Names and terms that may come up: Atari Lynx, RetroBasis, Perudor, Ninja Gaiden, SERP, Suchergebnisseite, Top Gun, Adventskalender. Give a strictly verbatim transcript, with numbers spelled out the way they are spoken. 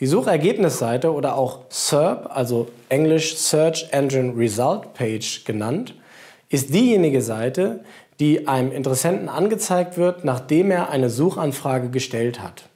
Die Suchergebnisseite oder auch SERP, also Englisch Search Engine Result Page genannt, ist diejenige Seite, die einem Interessenten angezeigt wird, nachdem er eine Suchanfrage gestellt hat.